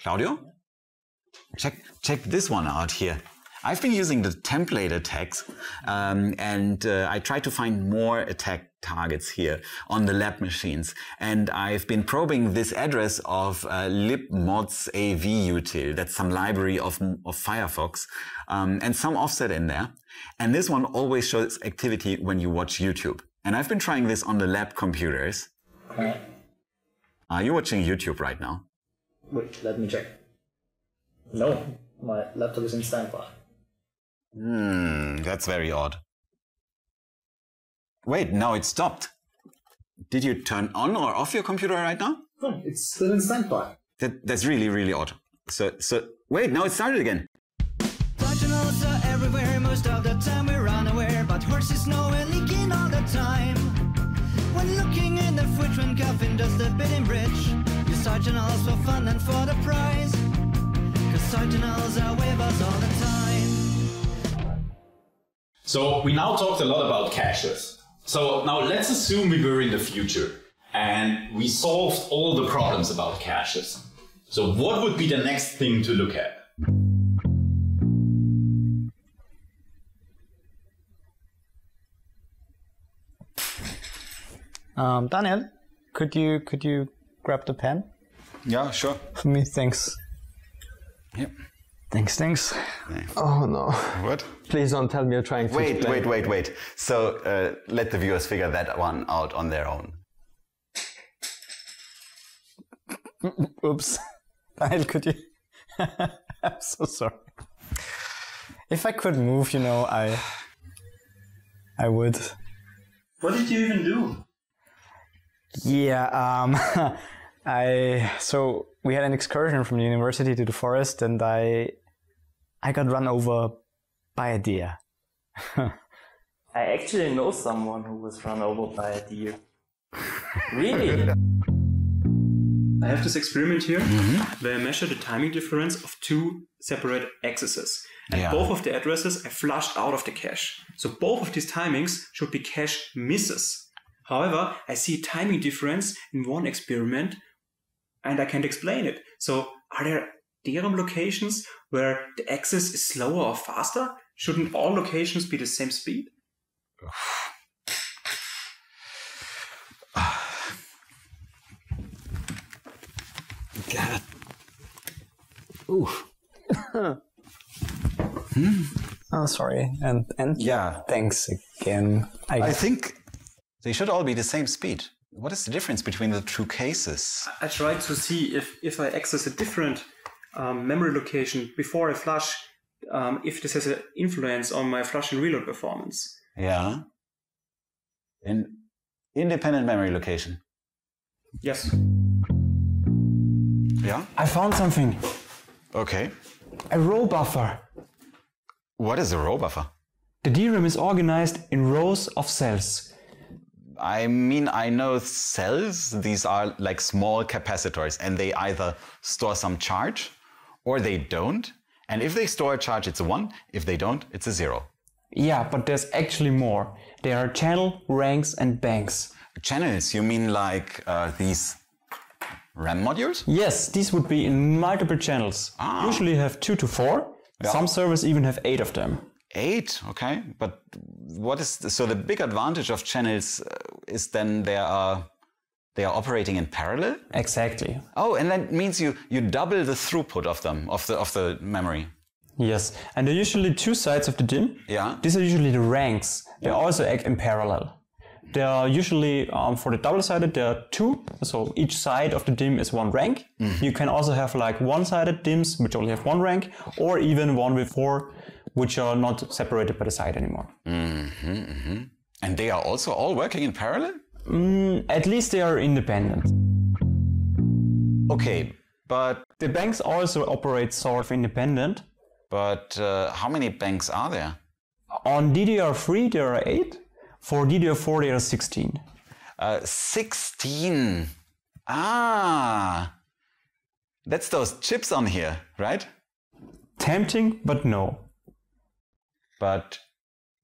Claudio? Check this one out here. I've been using the template attacks I try to find more attack targets here on the lab machines. And I've been probing this address of libmodsavutil. That's some library of Firefox and some offset in there. And this one always shows activity when you watch YouTube. And I've been trying this on the lab computers. Are you watching YouTube right now? Wait, let me check. No, my laptop is in standby. That's very odd. Wait, now it stopped. Did you turn on or off your computer right now? No, it's still in standby. That's really, really odd. So wait, now it started again. Journalists are everywhere, most of the time we're unaware, but horses know we're leaking all the time. When looking in the fridge, when Calvin does the bidding bridge, you journalists for fun and for the prize. Journalists are with us all the time. So we now talked a lot about caches. So now let's assume we were in the future and we solved all the problems about caches. So what would be the next thing to look at? Daniel, could you grab the pen? Yeah, sure. For me, thanks. Yep. Thanks. Oh no. What? Please don't tell me you're trying to explain. Wait. So let the viewers figure that one out on their own. Oops. Daniel, could you? I'm so sorry. If I could move, you know, I would. What did you even do? Yeah, so we had an excursion from the university to the forest, and I got run over by a deer. I actually know someone who was run over by a deer. Really? I have this experiment here where I measure the timing difference of two separate accesses. And both of the addresses I flushed out of the cache. So both of these timings should be cache misses. However, I see a timing difference in one experiment and I can't explain it. So are there DRAM locations where the access is slower or faster? Shouldn't all locations be the same speed? God. Oof. Oh, sorry. And yeah, thanks again. I think they should all be the same speed. What is the difference between the two cases? I tried to see if I access a different memory location before I flush, if this has an influence on my flush and reload performance. Yeah. An independent memory location. Yes. Yeah? I found something. Okay. A row buffer. What is a row buffer? The DRAM is organized in rows of cells. I mean, I know cells, these are like small capacitors, and they either store some charge or they don't. And if they store a charge, it's a 1. If they don't, it's a 0. Yeah, but there's actually more. There are channel, ranks, and banks. Channels, you mean like these RAM modules? Yes, these would be in multiple channels. Ah. Usually have 2 to 4. Yeah. Some servers even have 8 of them. 8, okay, but what is so the big advantage of channels is then they are operating in parallel? Exactly. Oh, and that means you double the throughput of them, of the memory. Yes, and they're usually two sides of the DIMM. Yeah. These are usually the ranks. They also act in parallel. There are usually, for the double-sided, there are 2, so each side of the DIMM is 1 rank. You can also have like one-sided DIMMs, which only have 1 rank, or even one with 4, which are not separated by the side anymore. And they are also all working in parallel? At least they are independent. Okay, but the banks also operate sort of independent. But how many banks are there? On DDR3 there are 8. For DDR4 there are 16. 16! Ah! That's those chips on here, right? Tempting, but no. But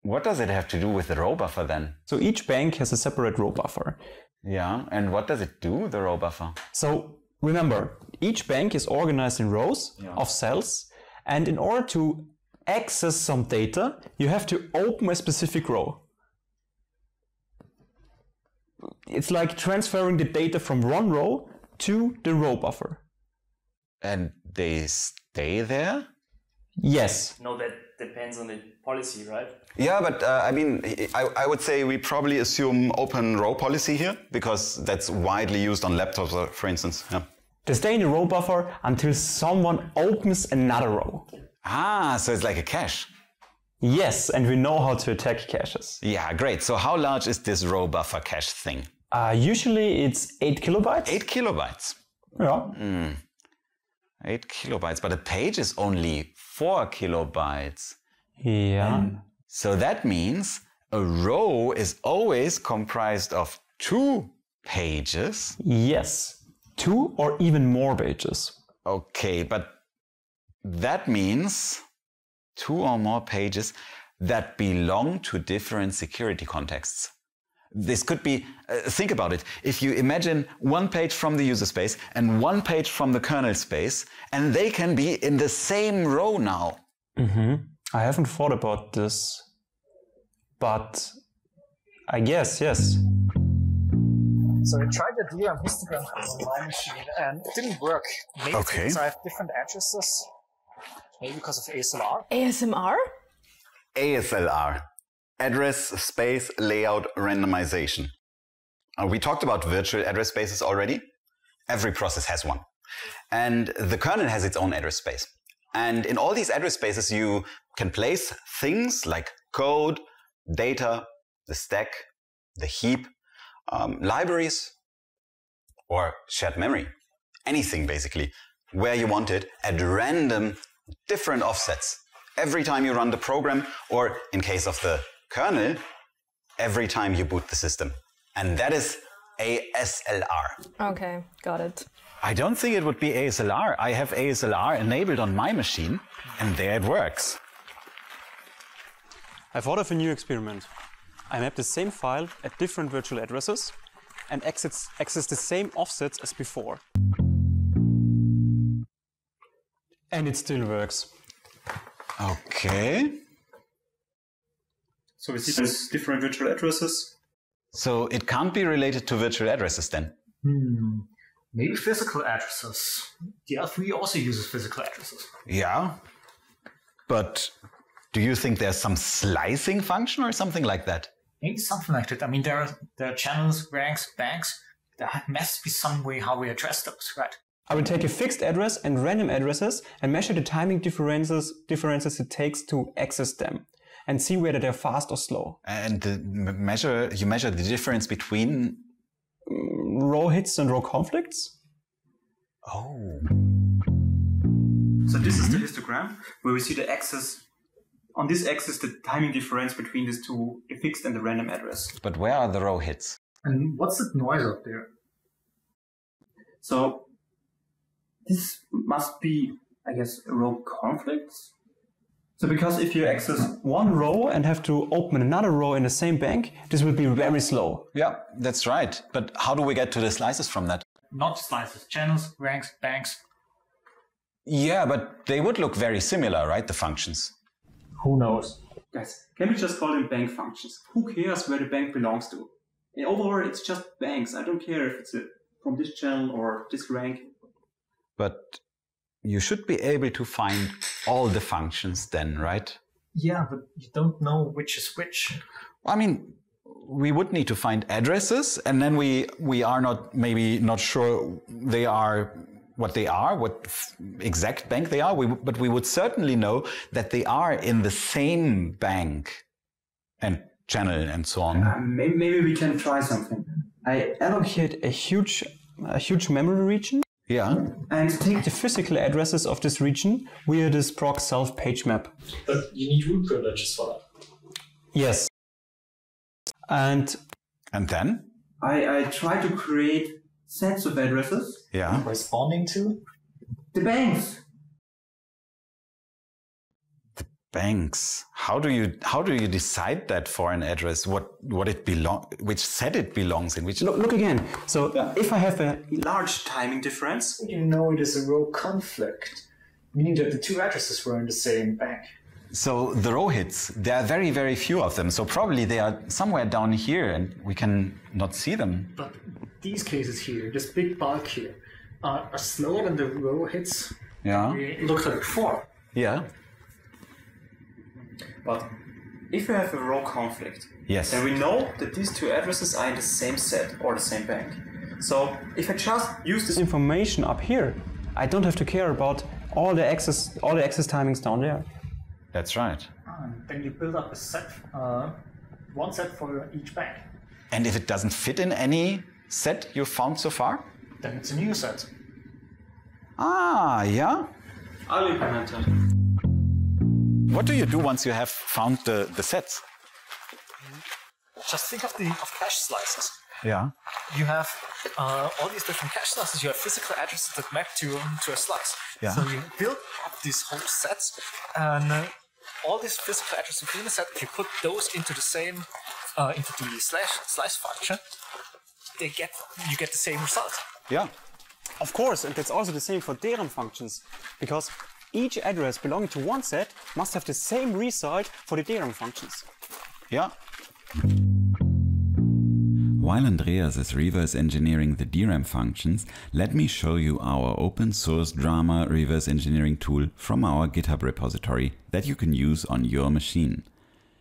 what does it have to do with the row buffer then? So each bank has a separate row buffer. Yeah, and what does it do, the row buffer? So Remember, each bank is organized in rows of cells, and in order to access some data, you have to open a specific row. It's like transferring the data from one row to the row buffer. And they stay there? Yes. No, that depends on the policy, right? Yeah, but I mean, I would say we probably assume open row policy here, because that's widely used on laptops, for instance. Yeah. They stay in the row buffer until someone opens another row. Ah, so it's like a cache. Yes, and we know how to attack caches. Yeah, great. So how large is this row buffer cache thing? Usually it's 8 kilobytes. 8 kilobytes? Yeah. 8 kilobytes, but a page is only 4 kilobytes. Yeah. So that means a row is always comprised of 2 pages. Yes, 2 or even more pages. Okay, but that means 2 or more pages that belong to different security contexts. This could be, think about it, if you imagine one page from the user space and one page from the kernel space, and they can be in the same row now. I haven't thought about this, but I guess, yes. So I tried the DRAM histogram on my machine and it didn't work. Maybe because I have different addresses. Maybe because of ASLR. ASMR? ASLR. Address space layout randomization. We talked about virtual address spaces already. Every process has one. And the kernel has its own address space. And in all these address spaces, you can place things like code, data, the stack, the heap, libraries, or shared memory. Anything, basically, where you want it at random different offsets. Every time you run the program, or in case of the kernel, every time you boot the system. And that is ASLR. Okay, got it. I don't think it would be ASLR. I have ASLR enabled on my machine, and there it works. I thought of a new experiment. I map the same file at different virtual addresses and access the same offsets as before. And it still works. Okay. So we see these different virtual addresses. So it can't be related to virtual addresses then? Maybe physical addresses. DDR3 also uses physical addresses. Yeah. But do you think there's some slicing function or something like that? Maybe something like that. I mean, there are channels, ranks, banks. There must be some way how we address those, right? I will take a fixed address and random addresses and measure the timing differences it takes to access them and see whether they're fast or slow. And you measure the difference between row hits and row conflicts? Oh. So this is the histogram where we see the axis. On this axis, the timing difference between these two, a fixed and the random address. But where are the row hits? And what's that noise up there? So this must be, I guess, row conflicts. So because if you access one row and have to open another row in the same bank, this will be very slow. Yeah, that's right. But how do we get to the slices from that? Not slices, channels, ranks, banks. Yeah, but they would look very similar, right, the functions? Who knows? Guys, can we just call them bank functions? Who cares where the bank belongs to? And overall, it's just banks. I don't care if it's from this channel or this rank. But you should be able to find all the functions then, right? Yeah, but you don't know which is which. I mean, we would need to find addresses, and then we are maybe not sure they are what exact bank they are, but we would certainly know that they are in the same bank and channel and so on. Maybe we can try something. I allocate a huge memory region. Yeah. And take the physical addresses of this region via this proc/self/pagemap. But you need root privileges for that. Yes. And then? I try to create sets of addresses. Yeah. Corresponding to? The banks. The Banks. How do you decide that for an address? What it belong, which set it belongs in? Which look again. So yeah. If I have a large timing difference, you know it is a row conflict, meaning that the two addresses were in the same bank. So the row hits. There are very very few of them. So probably they are somewhere down here, and we can not see them. But these cases here, this big bulk here, are slower than the row hits. Yeah. We looked at before. Yeah. But if you have a row conflict, yes, then we know that these two addresses are in the same set or the same bank. So if I just use this information up here, I don't have to care about all the access timings down there. That's right. And then you build up a set, one set for each bank. And if it doesn't fit in any set you've found so far, then it's a new set. Ah, yeah. I'll implement it. What do you do once you have found the sets? Just think of cache slices. Yeah. You have all these different cache slices. You have physical addresses that map to a slice. Yeah. So you build up these whole sets, and all these physical addresses within the set, if you put those into the same into the slice function, you get the same result. Yeah. Of course, and that's also the same for DRAM functions, because each address belonging to one set must have the same result for the DRAM functions. Yeah. While Andreas is reverse engineering the DRAM functions, let me show you our open source DRAMA reverse engineering tool from our GitHub repository that you can use on your machine.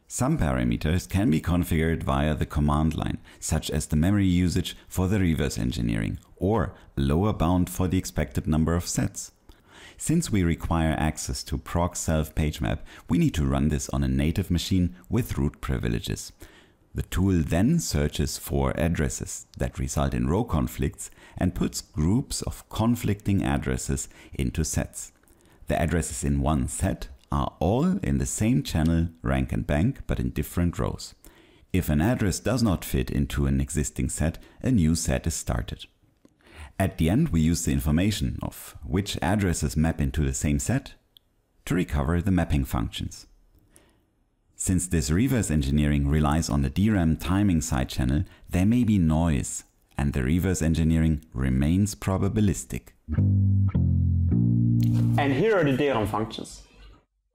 Some parameters can be configured via the command line, such as the memory usage for the reverse engineering or a lower bound for the expected number of sets. Since we require access to proc/self/pagemap, we need to run this on a native machine with root privileges. The tool then searches for addresses that result in row conflicts and puts groups of conflicting addresses into sets. The addresses in one set are all in the same channel, rank and bank, but in different rows. If an address does not fit into an existing set, a new set is started. At the end, we use the information of which addresses map into the same set to recover the mapping functions. Since this reverse engineering relies on the DRAM timing side channel, there may be noise, and the reverse engineering remains probabilistic. And here are the DRAM functions.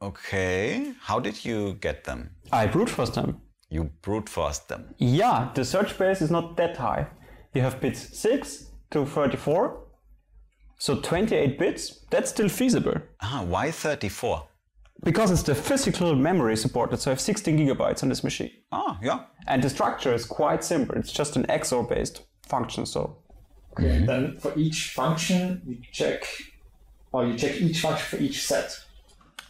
Okay, how did you get them? I brute forced them. You brute forced them? Yeah, the search base is not that high. You have bits 6 to 34, so 28 bits, that's still feasible. Ah, why 34? Because it's the physical memory supported, so I have 16 gigabytes on this machine. Ah, yeah. And the structure is quite simple, it's just an XOR based function, so. Okay, and then for each function, you check each function for each set.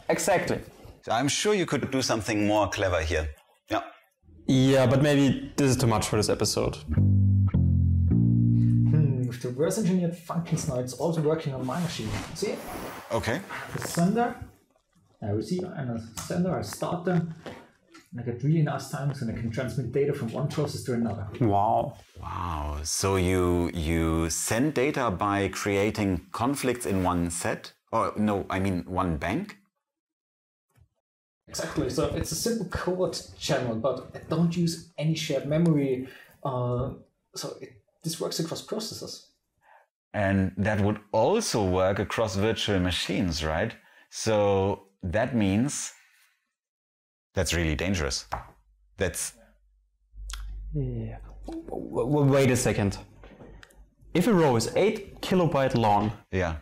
Exactly. So I'm sure you could do something more clever here. Yeah. Yeah, but maybe this is too much for this episode. With the reverse engineered functions now, it's also working on my machine. See? Okay. The sender, I receive, and a sender, I start them. And I get really nice timings, and I can transmit data from one process to another. Wow. Wow. So you send data by creating conflicts in one set? Or no, I mean one bank? Exactly. So it's a simple code channel, but I don't use any shared memory. This works across processors. And that would also work across virtual machines, right? So that means that's really dangerous. That's... Yeah. Wait a second. If a row is 8 kilobytes long, yeah,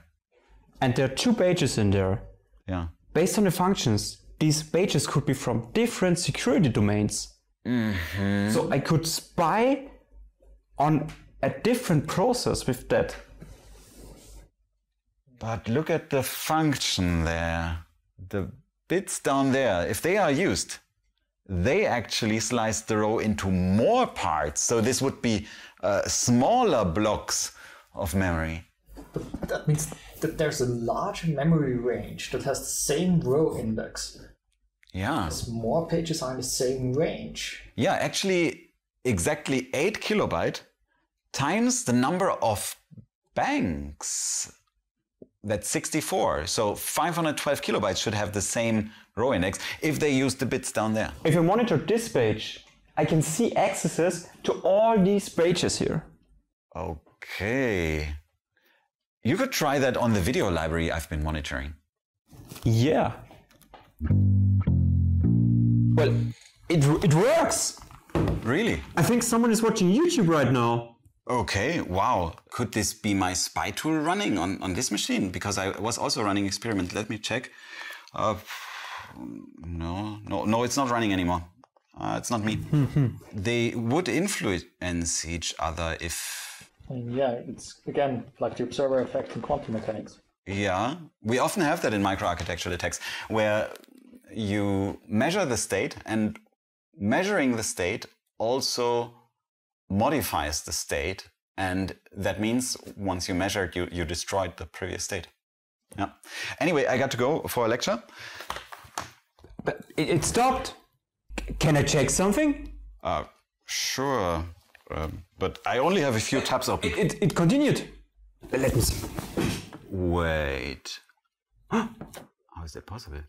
and there are 2 pages in there, yeah, based on the functions, these pages could be from different security domains. Mm-hmm. So I could spy on a different process with that. But look at the function there. The bits down there, if they are used, they actually slice the row into more parts. So this would be smaller blocks of memory. But that means that there's a large memory range that has the same row index. Yeah. Because more pages are in the same range. Yeah, actually exactly 8 kilobytes times the number of banks. that's 64. So 512 kilobytes should have the same row index if they use the bits down there. If you monitor this page, I can see accesses to all these pages here. Okay. You could try that on the video library I've been monitoring. Yeah. Well, it works! Really? I think someone is watching YouTube right now. Okay, wow. Could this be my spy tool running on this machine? Because I was also running experiment. Let me check. No, it's not running anymore. It's not me. Mm-hmm. They would influence each other if... Yeah, it's again like the observer effect in quantum mechanics. Yeah, we often have that in microarchitectural attacks where you measure the state and measuring the state also modifies the state, and that means once you measured, you destroyed the previous state. Yeah. Anyway, I got to go for a lecture. But it stopped. Can I check something? Sure, but I only have a few tabs open. It continued. Let me see. Wait. How is that possible?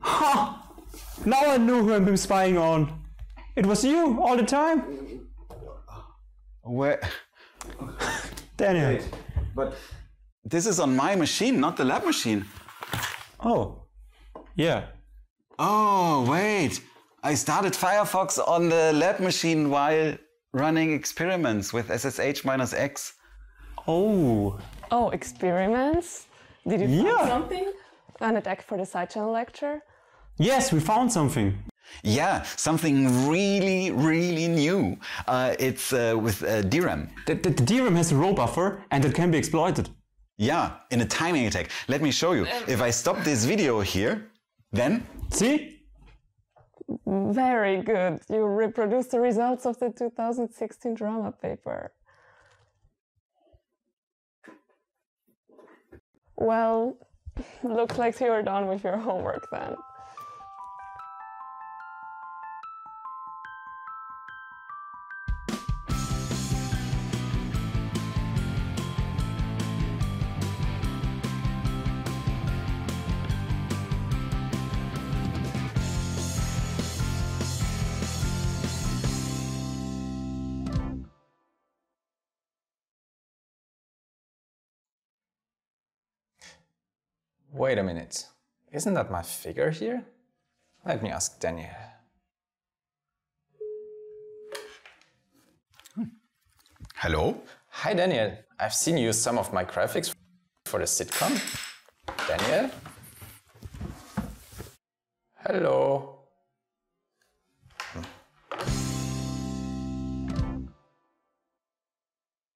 Ha! Now I knew who I've been spying on. It was you all the time. Where? Daniel. Wait, but this is on my machine, not the lab machine. Oh, yeah. Oh, wait. I started Firefox on the lab machine while running experiments with SSH minus X. Oh. Oh, experiments? Did you find something? An attack for the side channel lecture? Yes, we found something. Yeah, something really, really new. It's with DRAM. The DRAM has a row buffer and it can be exploited. Yeah, in a timing attack. Let me show you. If I stop this video here, then... See? Very good. You reproduced the results of the 2016 DRAMA paper. Well, looks like you're done with your homework then. Wait a minute, isn't that my figure here? Let me ask Daniel. Hello? Hi Daniel, I've seen you use some of my graphics for the sitcom. Daniel? Hello?